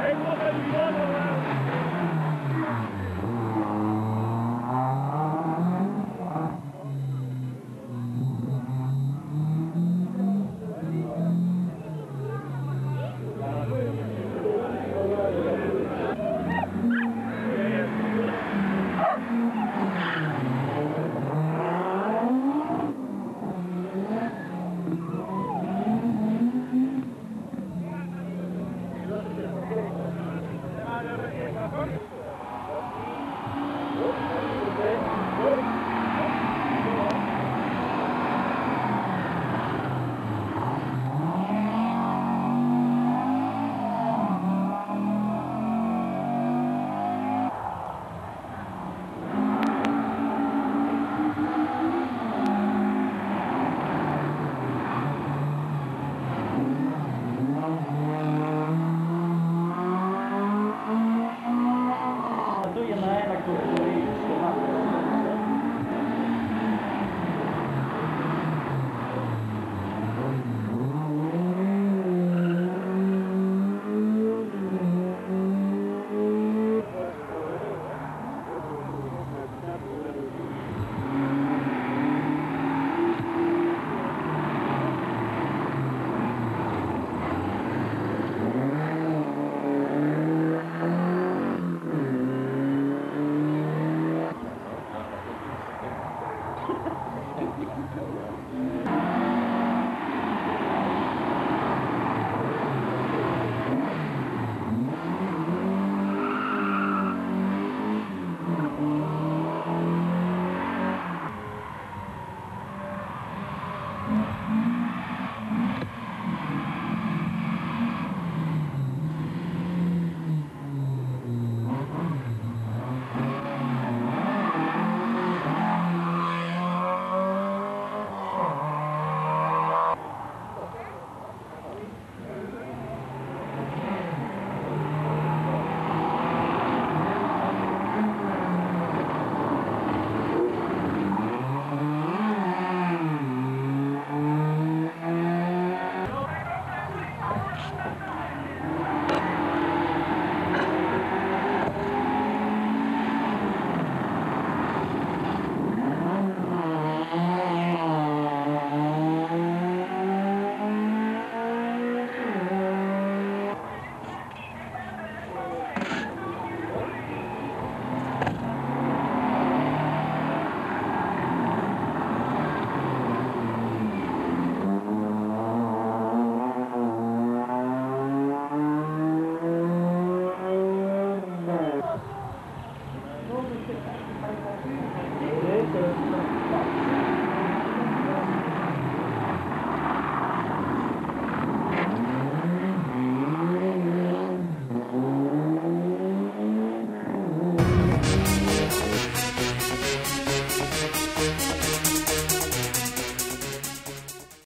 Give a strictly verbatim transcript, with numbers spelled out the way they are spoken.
Hey,